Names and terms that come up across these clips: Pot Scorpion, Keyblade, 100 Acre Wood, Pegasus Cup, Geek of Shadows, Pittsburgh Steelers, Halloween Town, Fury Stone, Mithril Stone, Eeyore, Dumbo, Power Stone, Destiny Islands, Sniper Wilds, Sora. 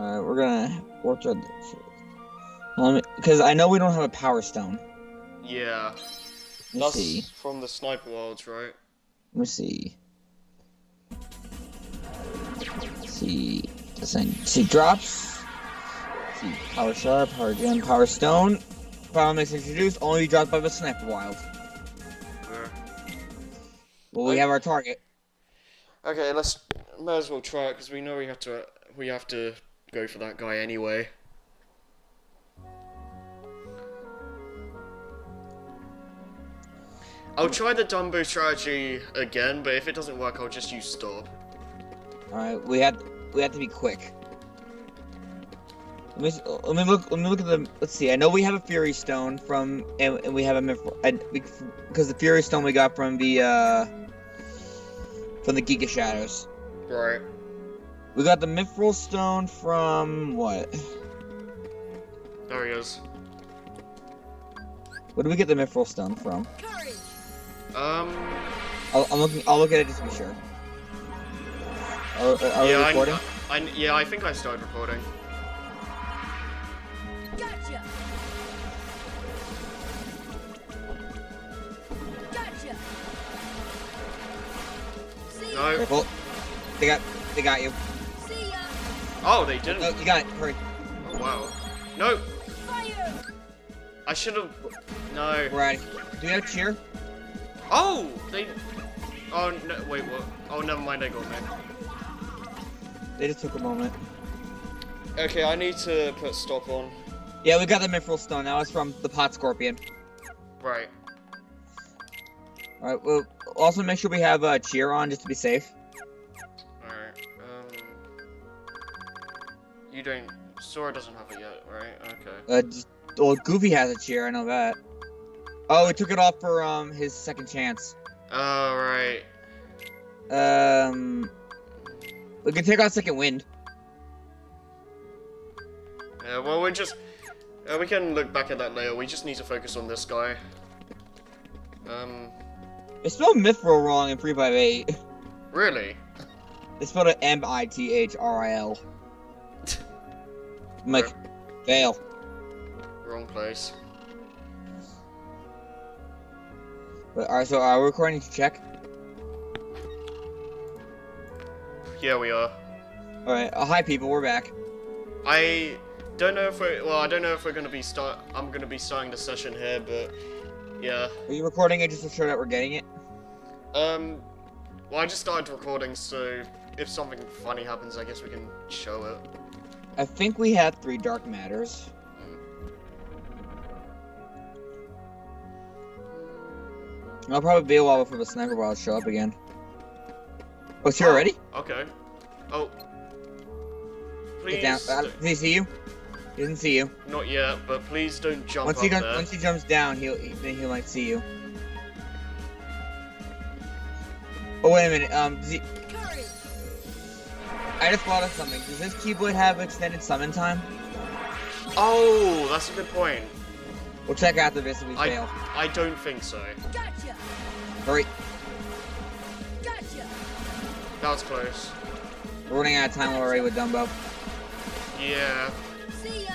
We're gonna work on this. Because I know we don't have a Power Stone. Yeah. Let's see. From the Sniper Wilds, right? Let me see. Let's see. See drops. Let's see. Power Shard, Power Gem, Power Stone. Power Mix introduced, only dropped by the Sniper Wild. Well, we have our target. Okay, let's might as well try it because we know we have to go for that guy anyway. I'll try the Dumbo strategy again, but if it doesn't work, I'll just use stop. All right, we have to be quick. Let me look at the. Let's see. I know we have a Fury Stone from, and we have a because the Fury Stone we got from the Geek of Shadows. Right. We got the Mithril Stone from what? There he is. What did we get the Mithril Stone from? I'll look at it just to be sure. Are we recording? Yeah, I think I started recording. Gotcha. No. Well, they got you. See ya. Oh, they didn't. Oh, you got it. Hurry. Oh wow. No. Fire. I should have. No. Right. Do we have a cheer? Oh, they. Oh no! Wait, what? Oh, never mind. They got me. They just took a moment. Okay, I need to put stop on. Yeah, we got the Mithril Stone now. It's from the Pot Scorpion. Right. Alright, well, also make sure we have cheer on just to be safe. Alright, you don't. Sora doesn't have it yet, right? Okay. Well, Goofy has a cheer, I know that. Oh, we took it off for his second chance. Oh, right. We can take on second wind. Yeah, well, we're just. We can look back at that later. We just need to focus on this guy. They spelled Mithril wrong in 358. Really? They spelled it M-I-T-H-R-I-L. I'm like, fail. Wrong place. Alright, so are we recording to check? Yeah, we are. Alright, hi people, we're back. I don't know if we're gonna be I'm gonna be starting the session here, but yeah. Are you recording it just to show that we're getting it? Well, I just started recording, so if something funny happens, I guess we can show it. I think we have 3 dark matters. I'll probably be a while before the Sniper Wilds show up again. Oh, so you're ready? Okay. Oh. Please. Does he see you? He doesn't see you. Not yet, but please don't jump there. Once he jumps down, then he might see you. Oh, wait a minute. I just thought of something. Does this keyblade have extended summon time? Oh, that's a good point. We'll check after this if we fail. I don't think so. Gotcha. Hurry. Gotcha. That was close. We're running out of time already with Dumbo. Yeah. See ya.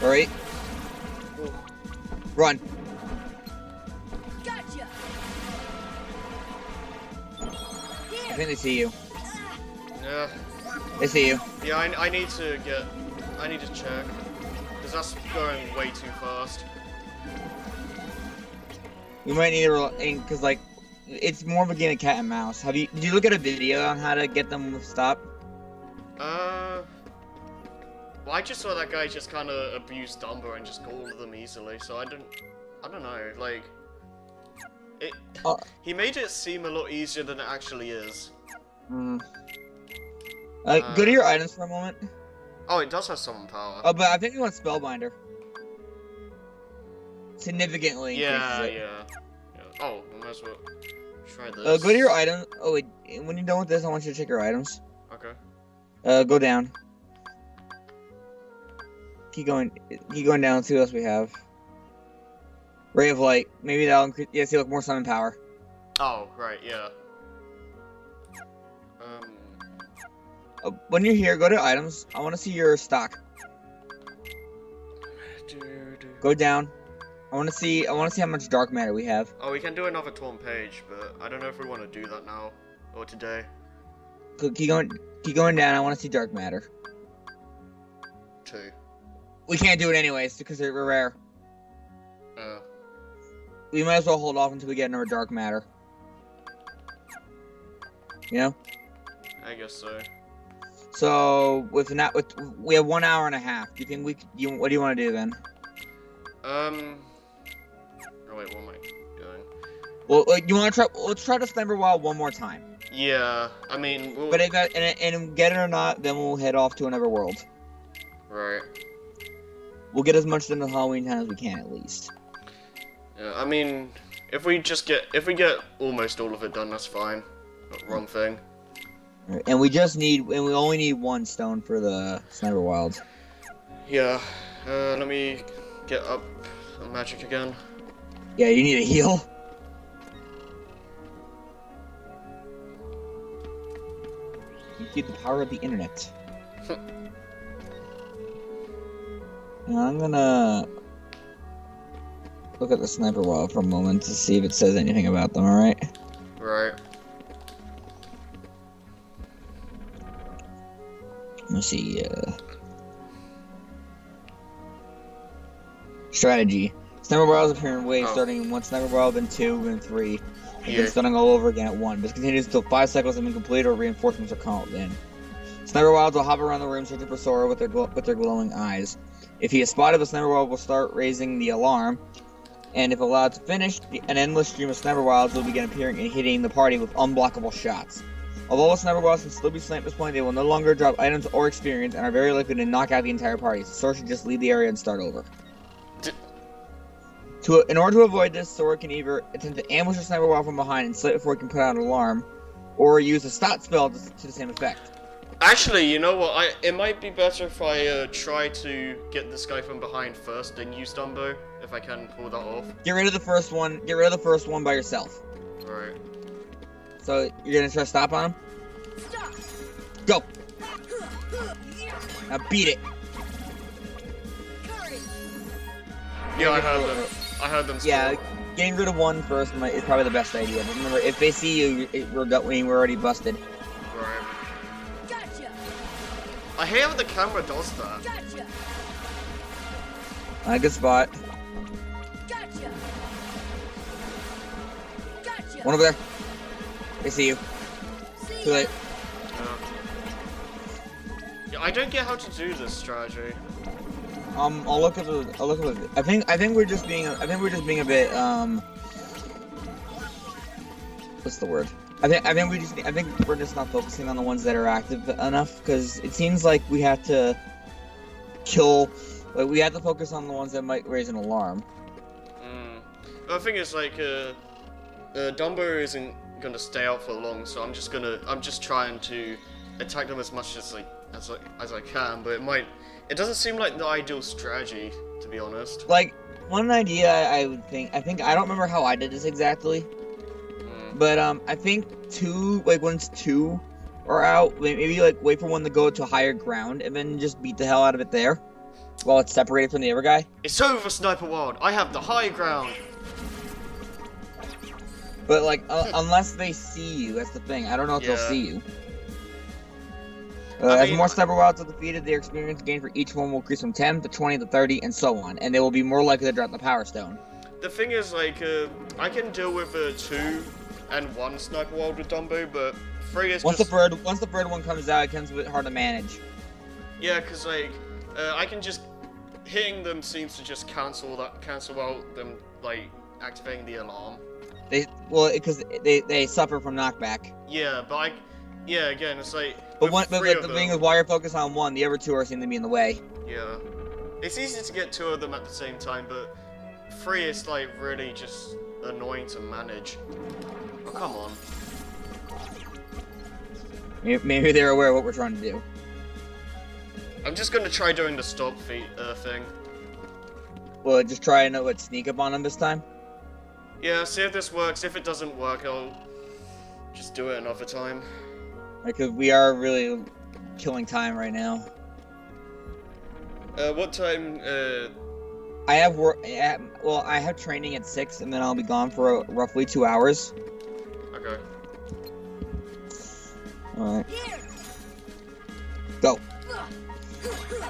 Hurry. Ooh. Run. Gotcha. I think they see you. Yeah. They see you. Yeah, I need to get. I need to check. Because that's going way too fast. You might need to, because like, it's more of a game of cat and mouse. Did you look at a video on how to get them to stop? Well, I just saw that guy just kind of abuse Dumbo and just got all of them easily. So I don't know. Like, he made it seem a lot easier than it actually is. Hmm. Go to your items for a moment. Oh, it does have summon power. Oh, but I think we want Spellbinder. Significantly increases it. Yeah. Oh, we might as well try this. Go to your items. Oh, wait. When you're done with this, I want you to check your items. Okay. Go down. Keep going down. Let's see what else we have. Ray of Light. Maybe that'll increase. Yeah, see, look, more summon power. Oh, right, yeah. When you're here, go to items. I want to see your stock. Go down. I want to see how much dark matter we have. Oh, we can do another torn page, but I don't know if we want to do that now or today. Keep going down. I want to see dark matter. 2. We can't do it anyways because they're rare. We might as well hold off until we get another dark matter. You know? I guess so. So we have 1.5 hours. Do you think what do you want to do then? Oh wait, what am I doing? Well, you want to try? Let's try to Sniper Wild one more time. Yeah, I mean. We'll... But if and get it or not, then we'll head off to another world. Right. We'll get as much done in Halloween Town as we can, at least. Yeah, I mean, if we get almost all of it done, that's fine. Not wrong thing. Right. And we only need 1 stone for the Sniper Wilds. Yeah. Let me get up magic again. Yeah, you need a heal. You need the power of the internet. Now I'm gonna look at the Sniper Wild for a moment to see if it says anything about them. All right. Right. Let's see, strategy. Sniper Wilds appear in waves, starting in 1 Sniper Wild, then 2, then 3, and then stunning all over again at 1. This continues until 5 cycles have been completed or reinforcements are called in. Sniper Wilds will hop around the room searching for Sora with their glowing eyes. If he is spotted, the Sniper Wild will start raising the alarm, and if allowed to finish, an endless stream of Sniper Wilds will begin appearing and hitting the party with unblockable shots. Although the Sniper Wilds can still be slain at this point, they will no longer drop items or experience and are very likely to knock out the entire party, so Sora should just leave the area and start over. In order to avoid this, Sora can either attempt to ambush the Sniper Wild from behind and slip before he can put out an alarm, or use a stop spell to the same effect. Actually, you know what? It might be better if I try to get this guy from behind first, then use Dumbo, if I can pull that off. Get rid of the first one. Get rid of the first one by yourself. Alright. So you're gonna try to stop on him? Stop. Go! Now beat it! Yeah, I heard them. I heard them. Yeah, getting rid of one first is probably the best idea. But remember, if they see you, we're already busted. Right. Gotcha. I hate how the camera does that. Gotcha. Good spot. Gotcha. Gotcha. One over there. They see you. Too late. Yeah, I don't get how to do this strategy. I'll look at the. I think we're just being a bit. What's the word? I think we're just not focusing on the ones that are active enough, because it seems like we have to kill. Like we have to focus on the ones that might raise an alarm. I think it's like Dumbo isn't gonna stay out for long, so I'm just trying to attack them as much as I can, but it doesn't seem like the ideal strategy, to be honest. Like, one idea I would think, I don't remember how I did this exactly, but I think once 2 are out, maybe like wait for one to go to higher ground and then just beat the hell out of it there, while it's separated from the other guy. It's over, Sniper Wild! I have the high ground! But like, unless they see you, that's the thing. I don't know if they'll see you. As more Sniper Wilds are defeated, their experience gained for each one will increase from 10 to 20 to 30 and so on, and they will be more likely to drop the Power Stone. The thing is, like, I can deal with 2 and 1 Sniper Wild with Dumbo, but 3 is once the third one comes out, it becomes a bit hard to manage. Yeah, because like, I can just hitting them seems to just cancel out them like activating the alarm. Because they suffer from knockback. Yeah, but again, it's like. But the thing is, while you're focused on 1, the other 2 are seem to be in the way. Yeah. It's easy to get 2 of them at the same time, but 3 is, like, really just annoying to manage. Oh, come on. Maybe they're aware of what we're trying to do. I'm just gonna try doing the stop thing. Well, just try and sneak up on them this time? Yeah, see if this works. If it doesn't work, I'll just do it another time. Because we are really killing time right now. What time? I have work. Well, I have training at 6, and then I'll be gone for roughly 2 hours. Okay. All right. Go. Right.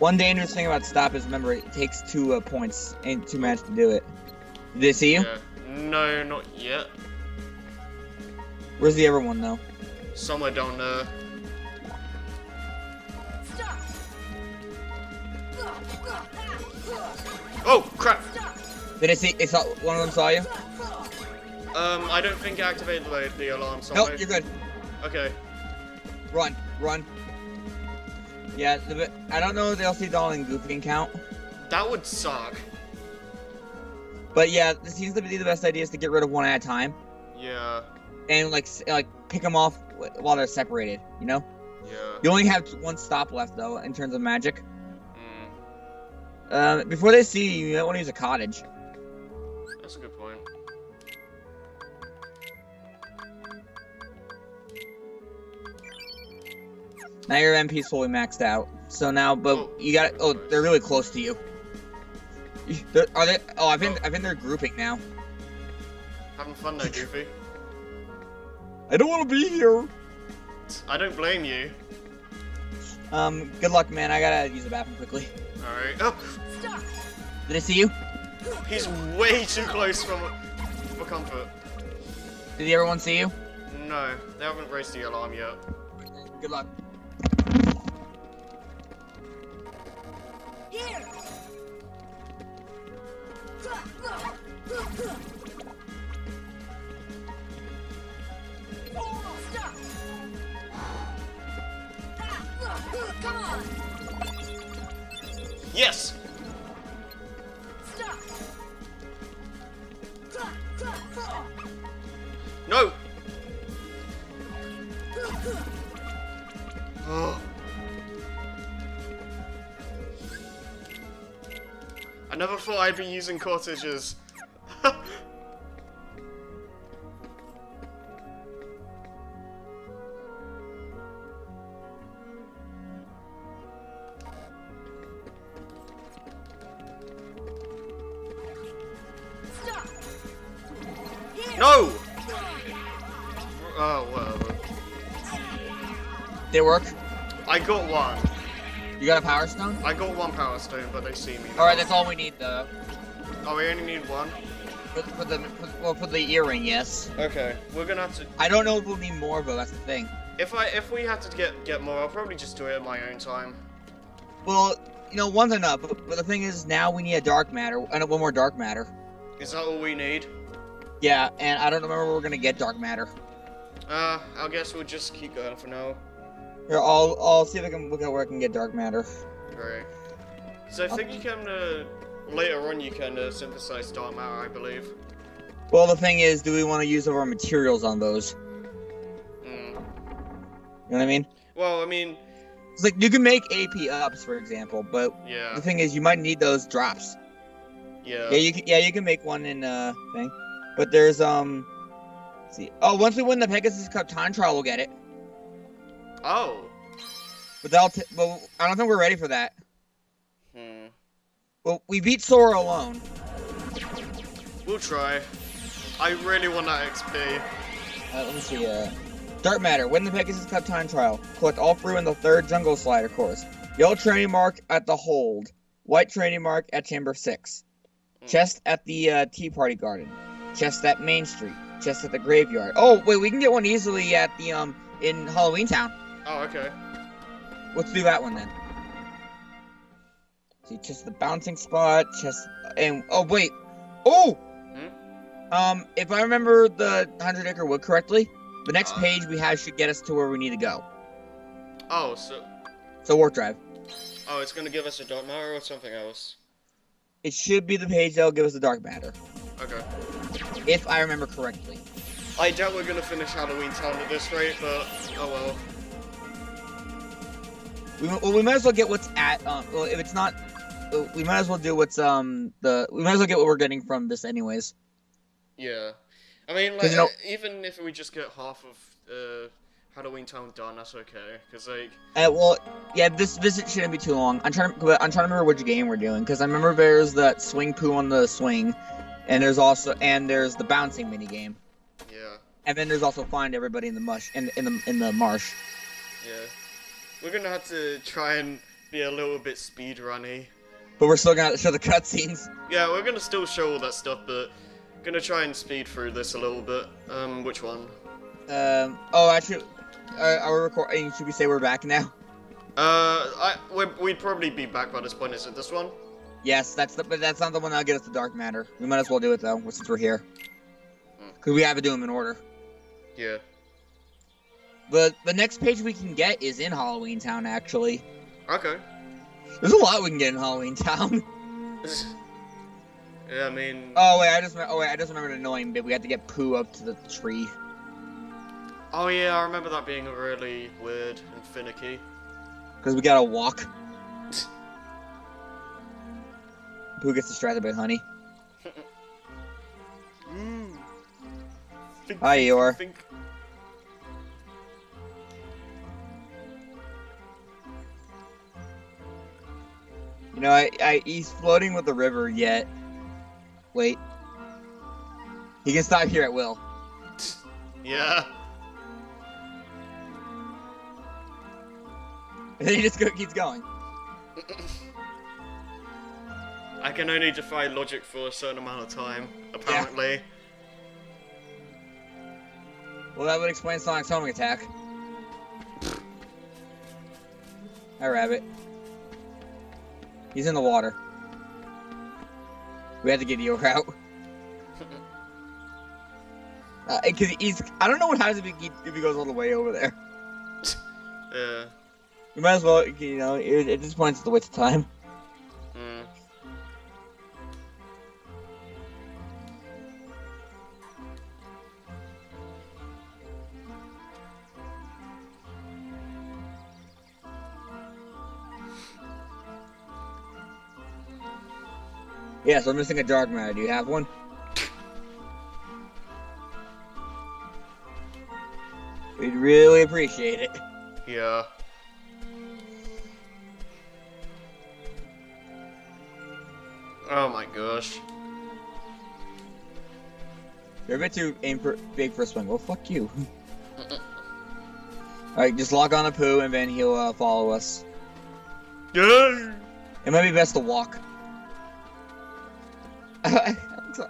One dangerous thing about stop is, remember, it takes 2 points and 2 matches to do it. Did they see you? Yeah. No, not yet. Where's the other one, though? Somewhere down there. Stop. Oh, crap! Did it see? It saw, one of them saw you? I don't think I activated the alarm. Sorry. Nope, you're good. Okay. Run, run. Yeah, I don't know if they'll see Donald and Goofy can count. That would suck. But yeah, this seems to be the best idea is to get rid of one at a time. Yeah. And like pick them off while they're separated, you know? Yeah. You only have 1 stop left, though, in terms of magic. Mm. Before they see you, you might want to use a cottage. That's a good point. Now your MP's fully maxed out. So now, but oh, you got. Oh, nice. They're really close to you. Are they? Oh, I've been their grouping now. Having fun, though, Goofy. I don't want to be here. I don't blame you. Good luck, man. I gotta use the bathroom quickly. All right. Oh. Stop. Did I see you? He's way too close for comfort. Did everyone see you? No, they haven't raised the alarm yet. Good luck. Here. Stop. Come on. Yes. Stop. No. I never thought I'd be using cottages. No! Oh, whatever. Did it work? I got one. You got a Power Stone? I got 1 Power Stone, but they see me. Alright, that's all we need, though. Oh, we only need 1? For the earring, yes. Okay, we're gonna have to... I don't know if we'll need more, but that's the thing. If we have to get more, I'll probably just do it in my own time. Well, you know, one's enough, but the thing is, now we need a dark matter, and 1 more dark matter. Is that all we need? Yeah, and I don't remember where we're gonna get dark matter. I guess we'll just keep going for now. Here, I'll see if I can look at where I can get dark matter. Alright. So I think you can, later on you can synthesize dark matter, I believe. Well, the thing is, do we want to use our materials on those? Mm. You know what I mean? Well, I mean... It's like, you can make AP ups, for example, but yeah. The thing is, you might need those drops. Yeah. Yeah, you can make one in, thing. But there's, let's see. Oh, once we win the Pegasus Cup, Tantra will get it. Oh. But well, I don't think we're ready for that. Hmm. Well, we beat Sora alone. We'll try. I really want that XP. Let me see. Dark Matter. Win the Pegasus Cup time trial. Collect all 3 in the 3rd jungle slider course. Yellow training mark at the hold. White training mark at chamber 6. Chest at the Tea Party Garden. Chest at Main Street. Chest at the graveyard. Oh, wait, we can get one easily at the in Halloween Town. Oh, okay. Let's do that one then. See, chest the bouncing spot, chest, and oh wait, oh. Hmm? If I remember the 100 Acre Wood correctly, the next page we have should get us to where we need to go. Oh, so warp drive. Oh, it's gonna give us a dark matter or something else. It should be the page that'll give us the dark matter. Okay. If I remember correctly. I doubt we're gonna finish Halloween Town at this rate, but oh well. We might as well get what's at. Well, if it's not, we might as well do what's We might as well get what we're getting from this, anyways. Yeah, I mean, like, even if we just get half of Halloween Town done, that's okay. Cause like, well, yeah, this visit shouldn't be too long. I'm trying to remember which game we're doing, cause I remember there's that swing poo on the swing, and there's also the bouncing mini game. Yeah. And then there's also find everybody in the mush in the marsh. Yeah, we're gonna have to try and be a little bit speedrunny. But we're still gonna show the cutscenes. Yeah, we're gonna still show all that stuff, but gonna try and speed through this a little bit. Which one? Oh, actually, are we recording? Should we say we're back now? We'd probably be back by this point. Is it this one? Yes, but that's not the one that'll get us the dark matter. We might as well do it though, since we're here. Cause we have to do them in order. Yeah. But the next page we can get is in Halloween Town, actually. Okay. There's a lot we can get in Halloween Town. Yeah, I mean. Oh wait, I just remembered an annoying bit. We had to get Pooh up to the tree. Oh yeah, I remember that being really weird and finicky. Cause we gotta walk. Pooh gets distracted by honey. Hi, Eeyore. You know, he's floating with the river yet. Wait. He can stop here at will. Yeah. And then he just keeps going. I can only defy logic for a certain amount of time, apparently. Yeah. Well, that would explain Sonic's homing attack. Hi, Rabbit. He's in the water. We had to get Eeyore out. Cause I don't know what happens if he goes all the way over there. Yeah. We might as well, you know, at this point it's the waste of time. Yeah, so I'm missing a dark matter. Do you have one? We'd really appreciate it. Yeah. Oh my gosh. You're a bit too big for a swing. Well, fuck you. Alright, just lock on to Pooh and then he'll follow us. Yeah. It might be best to walk.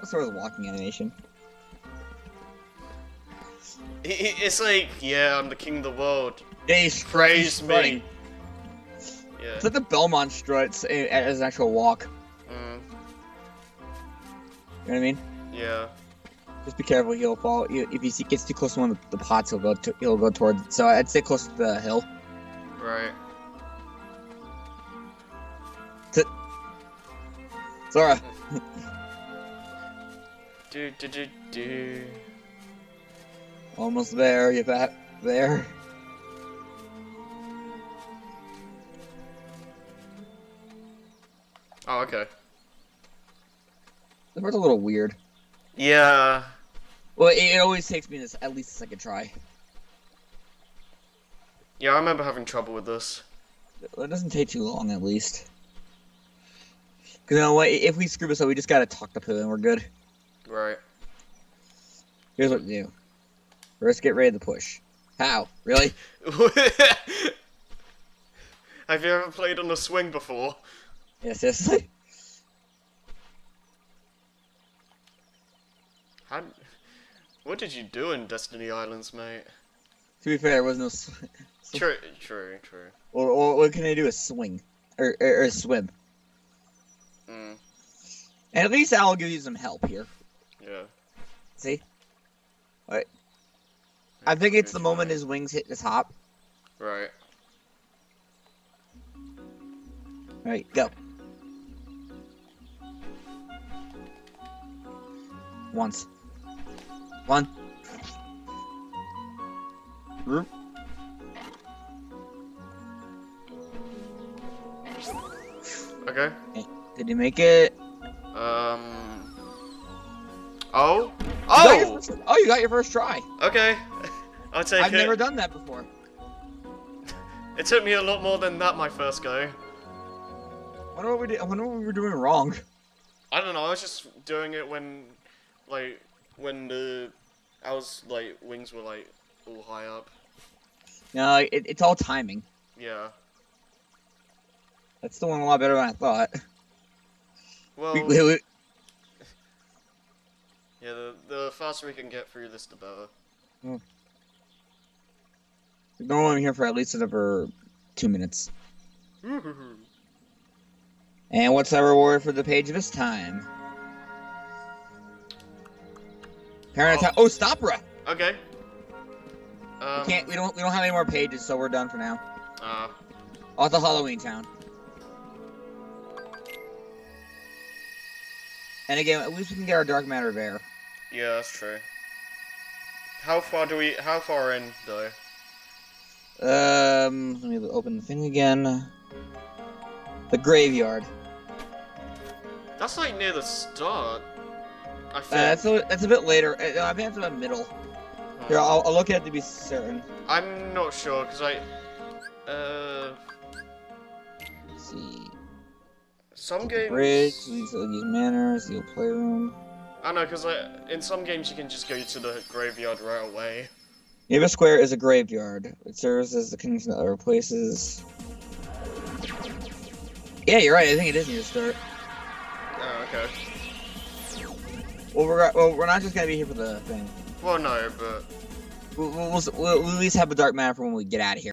Sort of walking animation. It's like, yeah, I'm the king of the world. Yeah, praise me. Yeah. It's like the Belmont struts as an actual walk. You know what I mean? Yeah. Just be careful, he'll fall. If he gets too close to one of the pots, he'll go towards it. So I'd stay close to the hill. Right. Zora. Do. Almost there, you're back there. Oh, okay. That part's a little weird. Yeah. Well, it always takes me at least a second try. Yeah, I remember having trouble with this. It doesn't take too long, at least. Cause you know what? If we screw this up, we just gotta talk to Pooh and we're good. Right. Here's what we do. First, get ready to push. How? Really? Have you ever played on a swing before? Yes. What did you do in Destiny Islands, mate? To be fair, there was no swing. True. Or what can I do? A swing. Or a swim. And at least I'll give you some help here. Yeah. See? Alright. I think it's the moment his wings hit the top. Right. Alright, go. Once. One. Roop. Okay. Did you make it? Oh! You got your first try! Okay, I'll take it. I've never done that before. It took me a lot more than that my first go. I wonder what we were doing wrong. I don't know. I was just doing it when wings were like all high up. No, it's all timing. Yeah. That's doing a lot better than I thought. Well, yeah, the faster we can get through this, the better. Oh. We've been going here for at least another 2 minutes. And what's our reward for the page this time? Parent time. Oh, Stopra! Okay. We don't have any more pages, so we're done for now. Also Halloween Town. And again, at least we can get our dark matter there. Yeah, that's true. How far in though? Let me open the thing again. The graveyard. That's like near the start. I think. That's a bit later. I think it's about middle. Here, I'll look at it to be certain. I'm not sure because let's see. Some games. Bridge, these manors, the playroom. I know, because in some games you can just go to the graveyard right away. Neva Square is a graveyard. It serves as the connection to other places. Yeah, you're right. I think it is near the start. Oh, okay. Well, we're not just gonna be here for the thing. Well, no, but we'll at least have a dark matter for when we get out of here.